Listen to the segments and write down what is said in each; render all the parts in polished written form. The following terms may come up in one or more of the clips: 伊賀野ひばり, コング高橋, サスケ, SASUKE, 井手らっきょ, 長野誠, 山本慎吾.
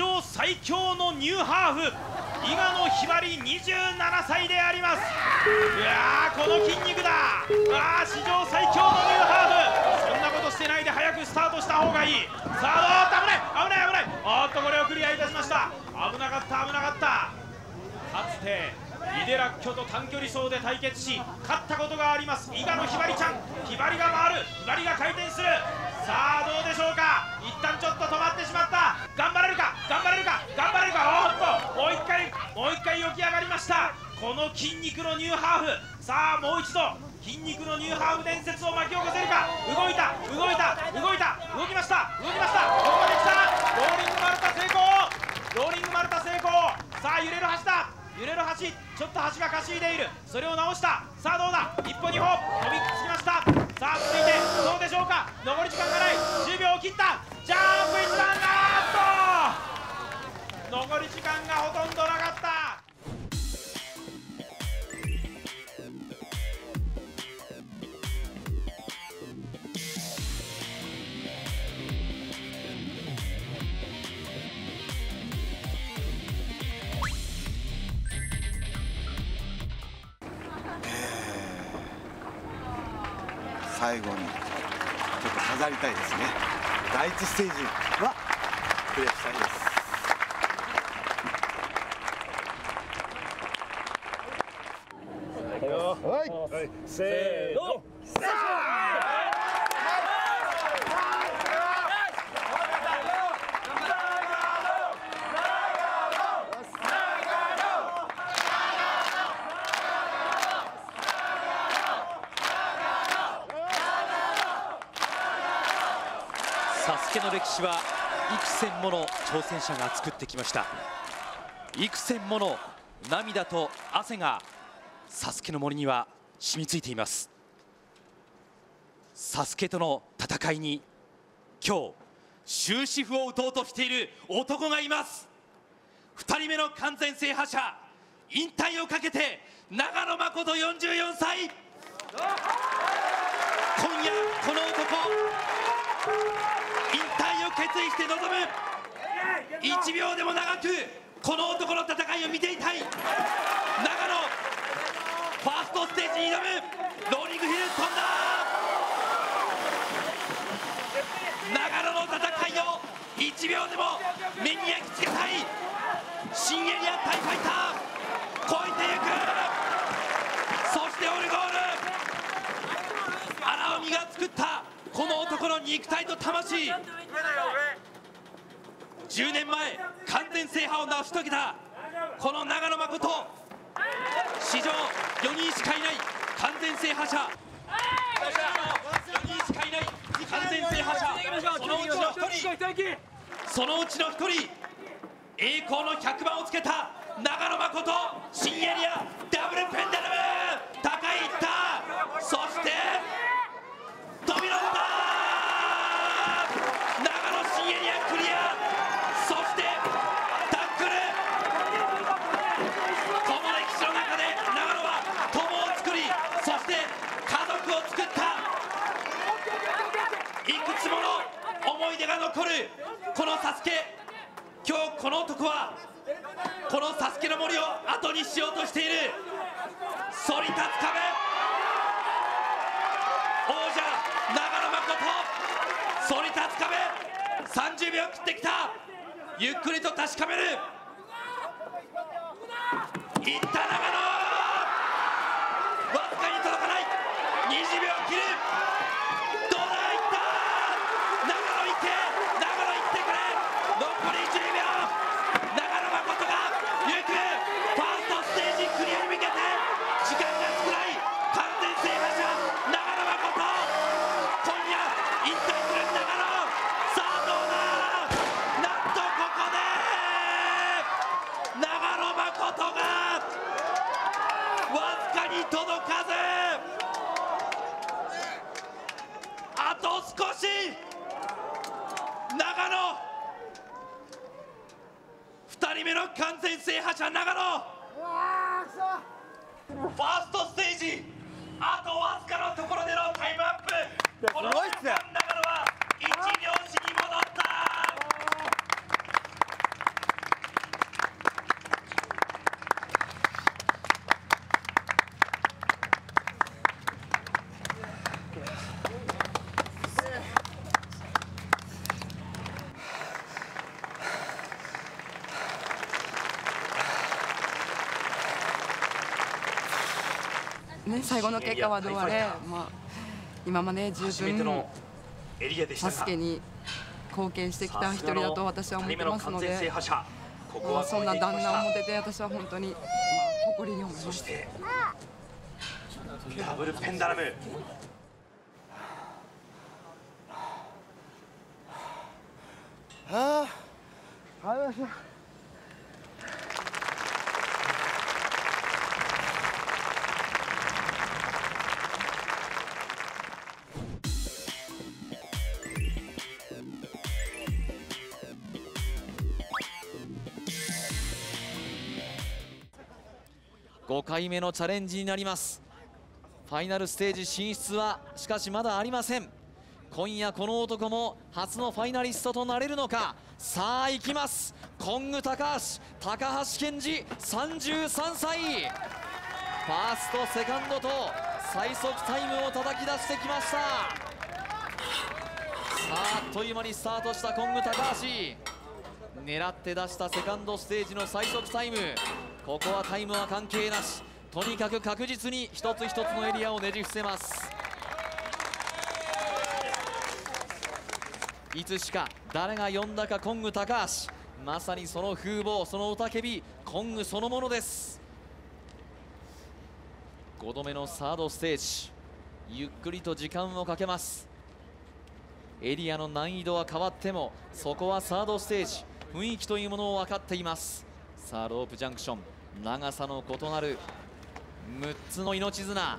上最強のニューハーフ伊賀のひばり27歳であります。いやー、この筋肉だ。あー、史上最強のニューハーフ。そんなことしてないで早くスタートした方がいい。さあ、どう、危ない危ない危ない。おっと、これをクリアいたしました。危なかった危なかった。かつて井手らっきょと短距離走で対決し勝ったことがあります伊賀のひばりちゃん。ひばりが回る、ひばりが回転する。さあどうでしょうか。一旦ちょっと止まってしまった。頑張れるか頑張れるか頑張れるか。おっと、もう一回起き上がりました。この筋肉のニューハーフ、さあもう一度筋肉のニューハーフ伝説を巻き起こせるか。動いた動いた動いた、動きました動きました。ここまで来た。ローリング丸太成功、ローリング丸太成功。さあ揺れる橋だ、揺れる橋。ちょっと橋がかしいでいる、それを直した。さあどうだ、一歩二歩飛びつきました。さあ続いてどうでしょうか。残り時間がない、10秒を切った。ジャンプ一段、あっと残り時間がほとんどなかった。最後にちょっと飾りたいですね。第1ステージはクリアしたいです。はい、せーの、さあサスケの歴史は幾千もの挑戦者が作ってきました。幾千もの涙と汗がサスケの森には染みついています。サスケとの戦いに今日終止符を打とうとしている男がいます。2人目の完全制覇者、引退をかけて長野誠44歳、今夜この男引退を決意して臨む。1秒でも長くこの男の戦いを見ていたい。長野ファーストステージに挑む。ローリングヒル飛んだ。長野の戦いを1秒でも目に焼き付けたい。新エリアタイファイター越えてゆく。そしてオルゴール、荒海が作ったこの男の肉体と魂。10年前完全制覇を成し遂げたこの長野誠、史上4人しかいない完全制覇者、4人しかいない完全制覇者、そのうちの1人、栄光の100番をつけた長野誠、新エリアダブルペンダルム、高い行った、そして飛び乗った。長野新エリアクリア、そしてタックル。この歴史の中で長野は友を作り、そして家族を作った。いくつもの思い出が残るこのサスケ。今日この男はこのサスケの森を後にしようとしている。そり立つ壁、王者長野誠、そり立つ壁、30秒切ってきた。ゆっくりと確かめる。いった長野、わずかに届かない。20秒切る。どうだ、いった長野、いって長野、いってくれ。残り10秒、長野誠が行く。ファーストステージクリアに向けて時間が少ない。完全制覇者引退するんだから。さあどうだ、なんとここで長野誠がわずかに届かず、あと少し。長野2人目の完全制覇者、長野ファーストステージあとわずかのところでのタイムアップ。この瞬間、長野は一拍子に戻った。ね、最後の結果はどうあれ、まあ、今まで十分サスケに貢献してきた一人だと私は思ってますので、そんな旦那を持てて私は本当に、まあ、誇りに思います。そしてダブルペンダラム、ああ、ありがとうございました。5回目のチャレンジになります。ファイナルステージ進出はしかしまだありません。今夜この男も初のファイナリストとなれるのか。さあ行きます。コング高橋健二33歳、ファーストセカンドと最速タイムを叩き出してきました。さあ、あっという間にスタートしたコング高橋、狙って出したセカンドステージの最速タイム、ここはタイムは関係なし、とにかく確実に一つ一つのエリアをねじ伏せます。いつしか誰が呼んだかコング高橋、まさにその風貌、その雄たけび、コングそのものです。5度目のサードステージ、ゆっくりと時間をかけます。エリアの難易度は変わっても、そこはサードステージ、雰囲気というものを分かっています。さあロープジャンクション、長さの異なる6つの命綱、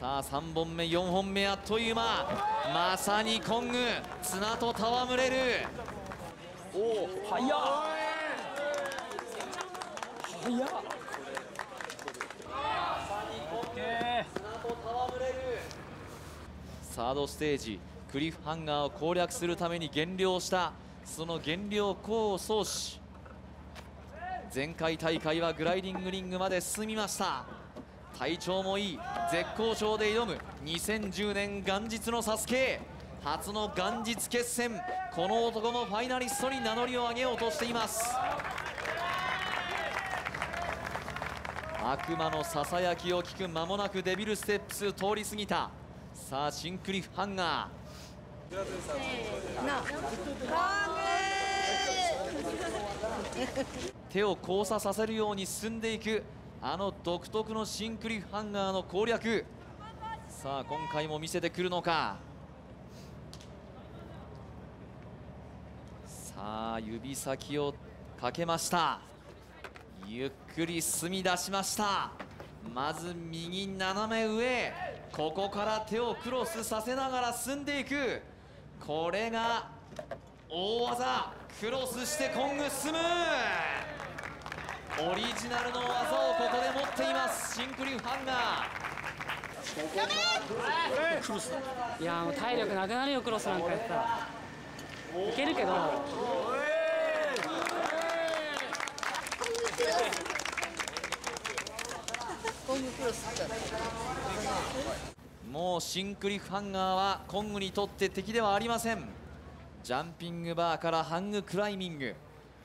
さあ3本目4本目、あっという間、まさにコング綱と戯れる。おお、速っ速っ、まさにコング綱と戯れる。サードステージ、クリフハンガーを攻略するために減量した、その減量功を奏し、前回大会はグライディングリングまで進みました。体調もいい、絶好調で挑む2010年元日のサスケ、初の元日決戦、この男もファイナリストに名乗りを上げようとしています。悪魔のささやきを聞く間もなくデビルステップス通り過ぎた。さあシンクリフハンガー、手を交差させるように進んでいく、あの独特のシンクリフハンガーの攻略、さあ今回も見せてくるのか。さあ指先をかけました。ゆっくり進み出しました。まず右斜め上、ここから手をクロスさせながら進んでいく、これが大技、クロスしてコング進む。オリジナルの技をここで持っています、シンクリフハンガー。いやもう体力なくなるよ、クロスなんかやったらいけるけど、もうシンクリフハンガーはコングにとって敵ではありません。ジャンピングバーからハングクライミング、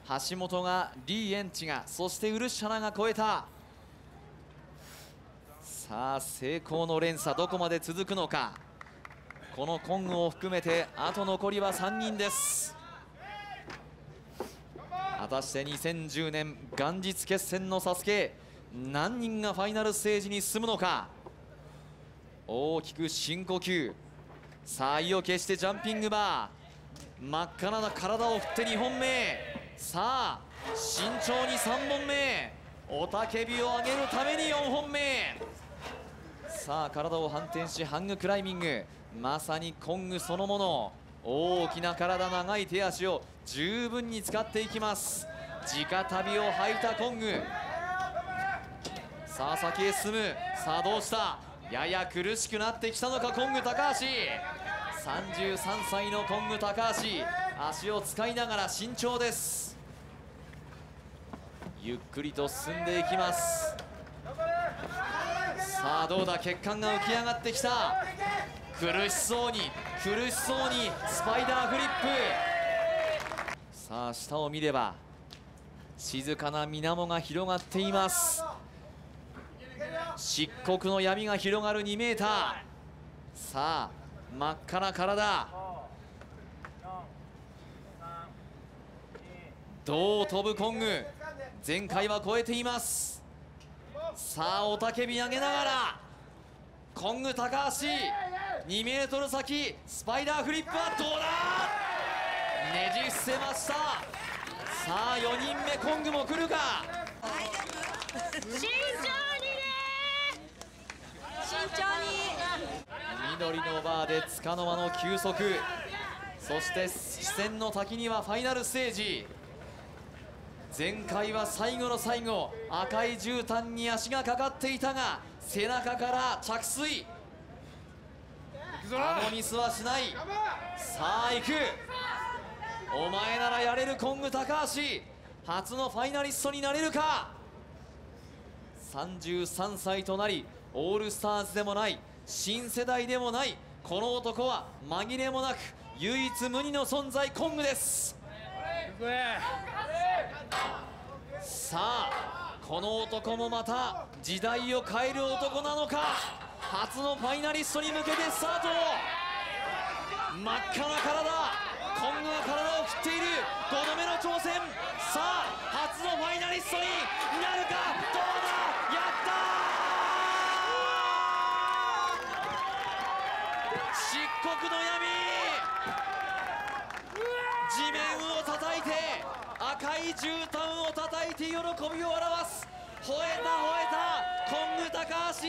橋本が、リー・エンチが、そしてウルシャナが越えた。さあ成功の連鎖、どこまで続くのか。このコングを含めてあと残りは3人です。果たして2010年元日決戦のSASUKE、何人がファイナルステージに進むのか。大きく深呼吸、さあ意を決してジャンピングバー、真っ赤な体を振って2本目、さあ慎重に3本目、雄たけびを上げるために4本目、さあ体を反転しハングクライミング、まさにコングそのもの、大きな体、長い手足を十分に使っていきます。直旅を履いたコング、さあ先へ進む。さあどうした、やや苦しくなってきたのかコング高橋、33歳のコング高橋、足を使いながら慎重です。ゆっくりと進んでいきます。さあどうだ、血管が浮き上がってきた。苦しそうに苦しそうにスパイダーフリップ、さあ下を見れば静かな水面が広がっています。漆黒の闇が広がる 2m。 さあ真っ赤な体、どう飛ぶコング、前回は超えています。さあ雄たけび上げながらコング高橋 2m 先、スパイダーフリップはどうだ、ねじ伏せました。さあ4人目コングも来るか、慎重にね、慎重に。緑のバーでつかの間の休息、そして視線の先にはファイナルステージ。前回は最後の最後赤い絨毯に足がかかっていたが背中から着水、あのミスはしない。さあ行く、お前ならやれるコング高橋、初のファイナリストになれるか。33歳となりオールスターズでもない新世代でもない、この男は紛れもなく唯一無二の存在コングです。さあこの男もまた時代を変える男なのか、初のファイナリストに向けてスタート。真っ赤な体、コングは体を切っている。5度目の挑戦、さあ初のファイナリストになるか、どうだ、やったー、漆黒の闇、地面を叩いて赤い絨毯を叩いて喜びを表す。吠えた吠えたコング高橋、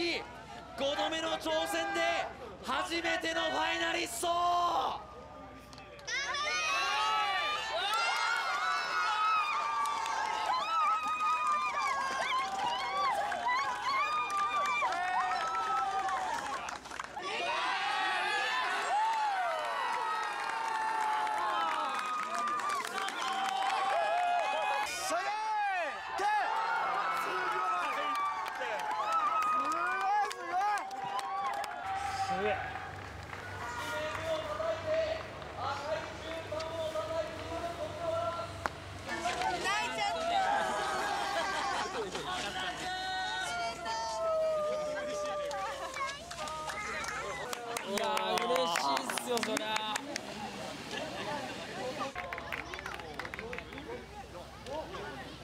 5度目の挑戦で初めてのファイナリスト。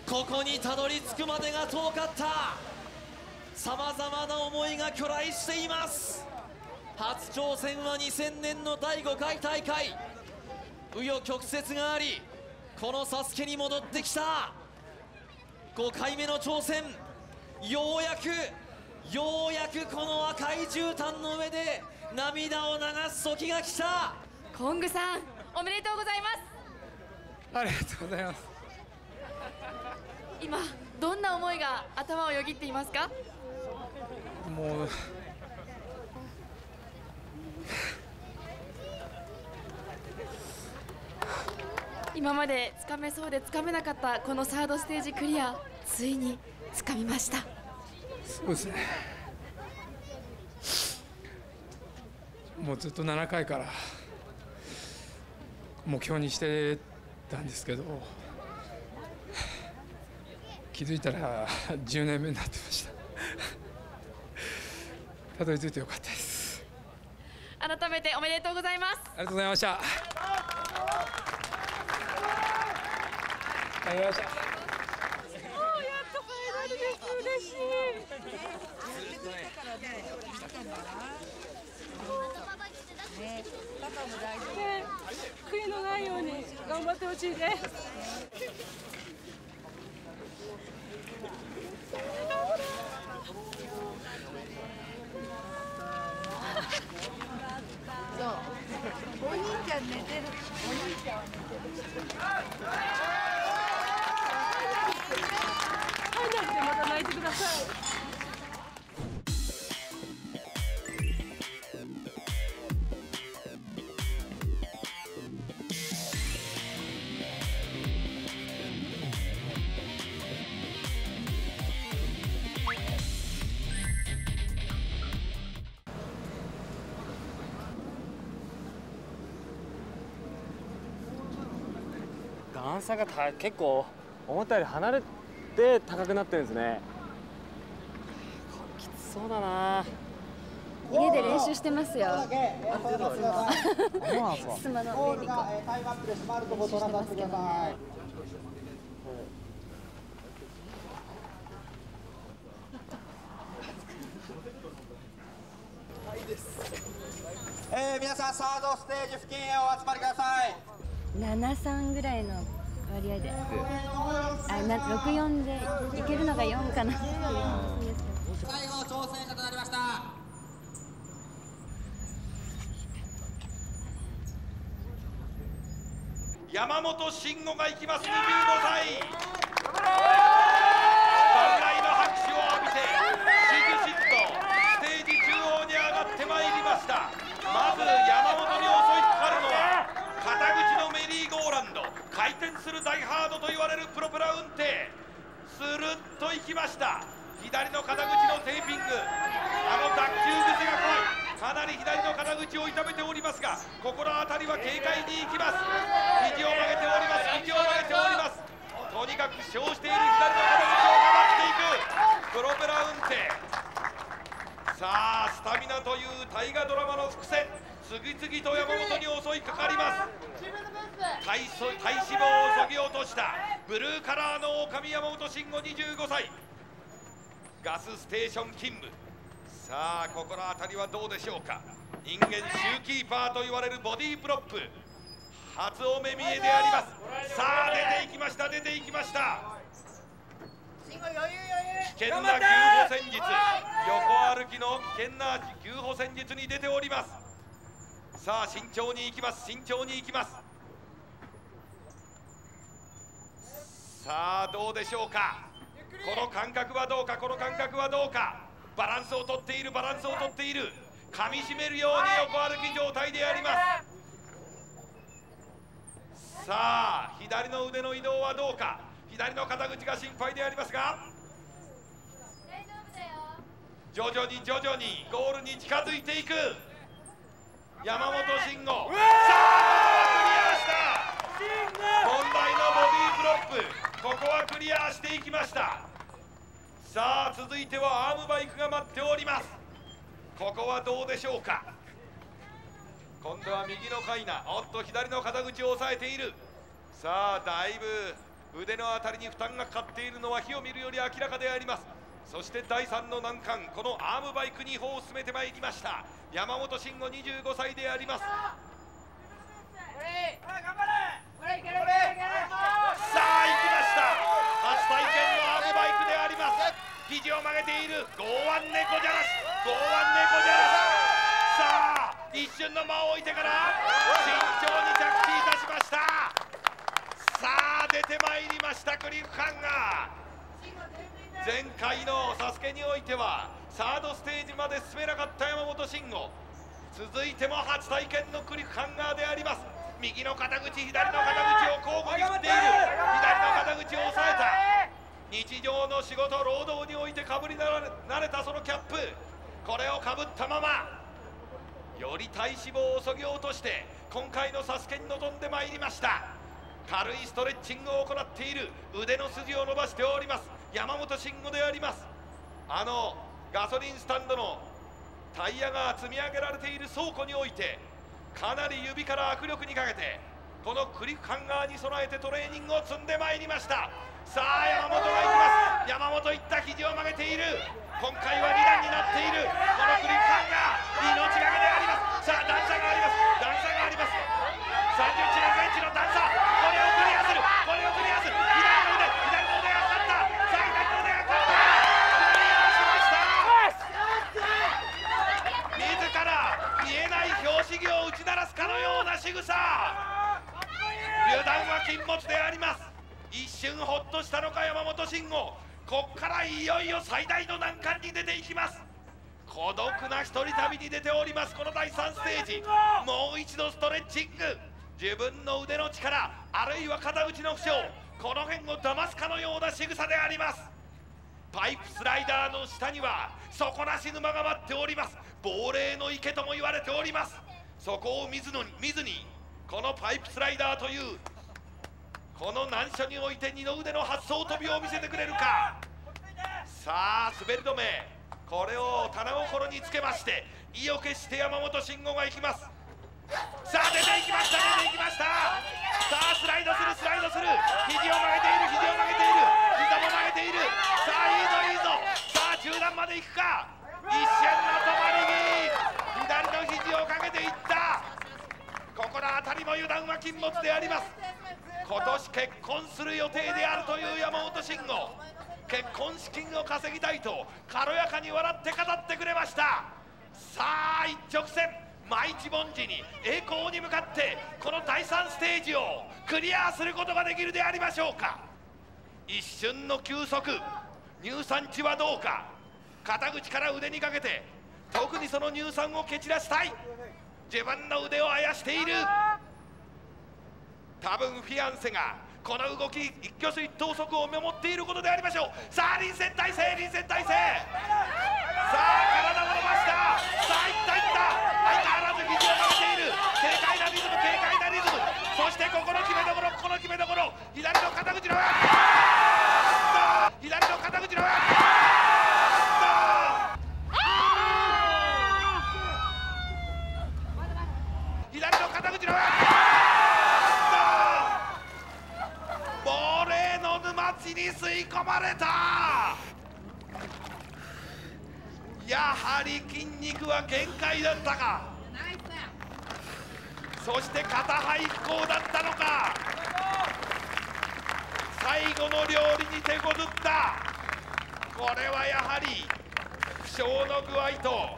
ここにたどり着くまでが遠かった、さまざまな思いが去来しています。初挑戦は2000年の第5回大会、紆余曲折がありこのSASUKEに戻ってきた。5回目の挑戦、ようやくこの赤い絨毯の上で涙を流す時が来た。コングさんおめでとうございます。ありがとうございます。今どんな思いが頭をよぎっていますか？もう今までつかめそうでつかめなかったこのサードステージクリア、ついにつかみました。そうですね、もうずっと7回から目標にしてたんですけど、気づいたら10年目になってましたたどり着いてよかったです。改めておめでとうございます。ありがとうございました。ありがとうございました。もうやっとファイナルです。嬉しい。悔いのないように頑張ってほしいね。そう、お兄ちゃん寝てる。お兄ちゃんは寝てる。ファイナルでまた泣いてください。段差が結構思ったより離れて高くなってるんですね。これきつそうだな。家で練習してますよ。スマの上に練習してますけどね。皆さんサードステージ付近へお集まりください。7:3ぐらいの割合で、6:4でいけるのが4かな。最後挑戦者となりました。山本慎吾が行きます。25歳。まず山本に襲いかかるのは肩口のメリーゴーランド、回転するダイハードと言われるプロペラ運転、スルッといきました。左の肩口のテーピング、脱臼癖が怖い。かなり左の肩口を痛めておりますが、ここの辺りは軽快にいきます。右を曲げております。右を曲げております。とにかく負傷している左の肩口をかばっていくプロペラ運転。さあ、スタミナという大河ドラマの伏線、次々と山本に襲いかかります。体脂肪をそぎ落としたブルーカラーの狼山本慎吾25歳、ガスステーション勤務。さあ、ここの辺りはどうでしょうか。人間シューキーパーと言われるボディープロップ、初お目見えであります。さあ、出ていきました。出ていきました。危険な牛歩戦術、横歩きの危険な牛歩戦術に出ております。さあ、慎重にいきます。慎重にいきます。さあ、どうでしょうか。この感覚はどうか。この感覚はどうか。バランスをとっている。バランスをとっている。噛み締めるように横歩き状態であります。さあ、左の腕の移動はどうか。左の肩口が心配でありますが、徐々に徐々にゴールに近づいていく山本慎吾。さあ、クリアした。本題のボディープロップ、ここはクリアしていきました。さあ、続いてはアームバイクが待っております。ここはどうでしょうか。今度は右のカイナ、おっと左の肩口を押さえている。さあ、だいぶ腕のあたりに負担がかかっているのは火を見るより明らかであります。そして第3の難関、このアームバイクに歩を進めてまいりました山本慎吾25歳であります。さあ、行きました。初体験のアームバイクであります。肘を曲げている。剛腕猫じゃらし、剛腕猫じゃらし。さあ、一瞬の間を置いてから慎重に着地いたしました。さあ、出てまいりました。クリフハンガー、前回の「SASUKE」においてはサードステージまで進めなかった山本慎吾、続いても初体験のクリフハンガーであります。右の肩口、左の肩口を交互に振っている。左の肩口を押さえた。日常の仕事労働においてかぶり慣れたそのキャップ、これをかぶったままより体脂肪をそぎ落として今回の「SASUKE」に臨んでまいりました。軽いストレッチングを行っている。腕の筋を伸ばしております山本慎吾であります。ガソリンスタンドのタイヤが積み上げられている倉庫において、かなり指から握力にかけてこのクリフハンガーに備えてトレーニングを積んでまいりました。さあ、山本がいきます。山本いった。肘を曲げている。今回は2段になっている。このクリフハンガー、命がけであります。さあ、段差があります。段差があります。31センチの段差、これをクリアする。これをクリアする。試技を打ち鳴らすかのような仕草、油断は禁物であります。一瞬ホッとしたのか山本慎吾、こっからいよいよ最大の難関に出ていきます。孤独な一人旅に出ておりますこの第3ステージ。もう一度ストレッチング、自分の腕の力、あるいは肩口の負傷、この辺を騙すかのような仕草であります。パイプスライダーの下には底なし沼が待っております。亡霊の池とも言われております。そこを見ずにこのパイプスライダーというこの難所において二の腕の発想飛びを見せてくれるか。さあ、滑り止め、これを棚心につけまして意を決して山本慎吾が行きます。さあ出ていきました、出ていきました。さあスライドする、スライドする。肘を曲げている、肘を曲げている、膝も曲げている。さあいいぞ、いいぞ。さあ中段まで行くか。一瞬の止まりに左の肘をかけていった。ここの当たりも油断は禁物であります。今年結婚する予定であるという山本慎吾、結婚資金を稼ぎたいと軽やかに笑って語ってくれました。さあ一直線、毎日凡事に栄光に向かってこの第3ステージをクリアすることができるでありましょうか。一瞬の休息、乳酸値はどうか。肩口から腕にかけて特にその乳酸を蹴散らしたい。自分の腕をあやしている。多分フィアンセがこの動き一挙手一投足を見守っていることでありましょう。さあ臨戦態勢、臨戦態勢。さあ体を伸ばした。さあいったいった。相変わらず肘をかけている。軽快なリズム、軽快なリズム。そしてここの決めどころ、ここの決めどころ。左の肩口の左の肩口の左の肩口のに吸い込まれた。やはり筋肉は限界だったか。そして肩背後だったのか。最後の料理に手こずった。これはやはり負傷の具合と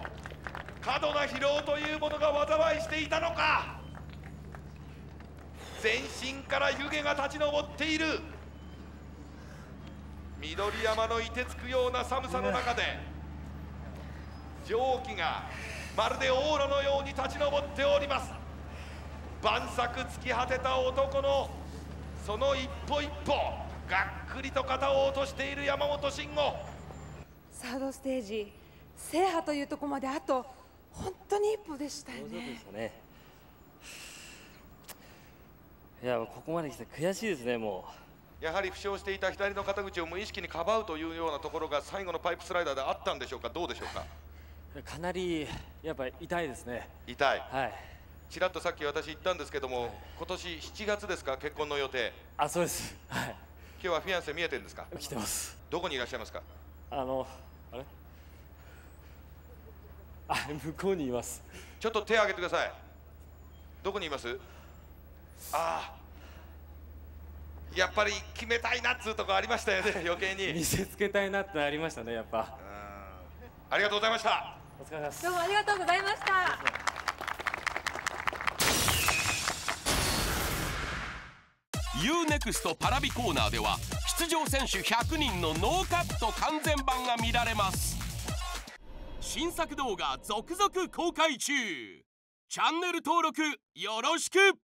過度な疲労というものが災いしていたのか。全身から湯気が立ち上っている。緑山の凍てつくような寒さの中で蒸気がまるで往路のように立ち上っております。万策尽き果てた男のその一歩一歩、がっくりと肩を落としている山本慎吾。サードステージ制覇というところまであと本当に一歩でしたよね。いや、ここまで来て悔しいですね。もうやはり負傷していた左の肩口を無意識にかばうというようなところが最後のパイプスライダーであったんでしょうか。どうでしょうか。かなりやっぱり痛いですね。痛い、はい。ちらっとさっき私言ったんですけども、はい、今年7月ですか、結婚の予定。あ、そうです、はい。今日はフィアンセ見えてるんですか。来てます。どこにいらっしゃいますか。あれ、あ、向こうにいます。ちょっと手を挙げてください。どこにいます。ああ、やっぱり決めたいなっつうとこありましたよね。余計に見せつけたいなってありましたね、やっぱ。ありがとうございました。お疲れ様です。どうもありがとうございました。U-NEXT パラビコーナーでは出場選手100人のノーカット完全版が見られます。新作動画続々公開中。チャンネル登録よろしく。